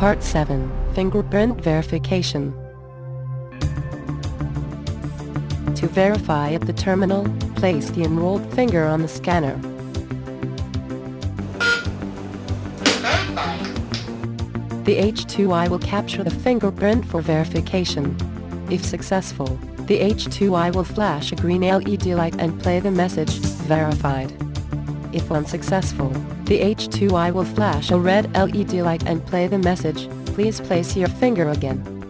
Part 7, Fingerprint Verification. To verify at the terminal, place the enrolled finger on the scanner. The H2i will capture the fingerprint for verification. If successful, the H2i will flash a green LED light and play the message, "Verified." If unsuccessful, the H2i will flash a red LED light and play the message, "Please place your finger again."